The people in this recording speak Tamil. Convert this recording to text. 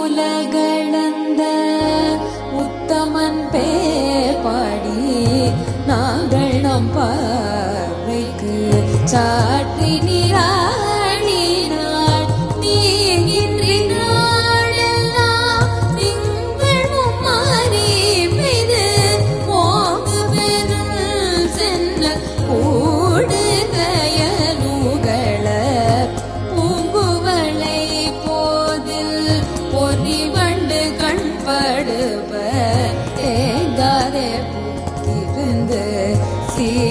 உலகளந்த உத்தமன் பேர் பாடி நாங்கள் நம் பார்வைக்கு சாற்றி நீராடினாள் நீங்கின்றாளெல்லாம் திங்கள் மும்மாறி பெய்து போங்கு பெருள் சென்ற கூடு கயலுகள பூங்குவளை போதில் பொறி வண்டு கண் படுவ ஏங்காதே புக்கிருந்து சீ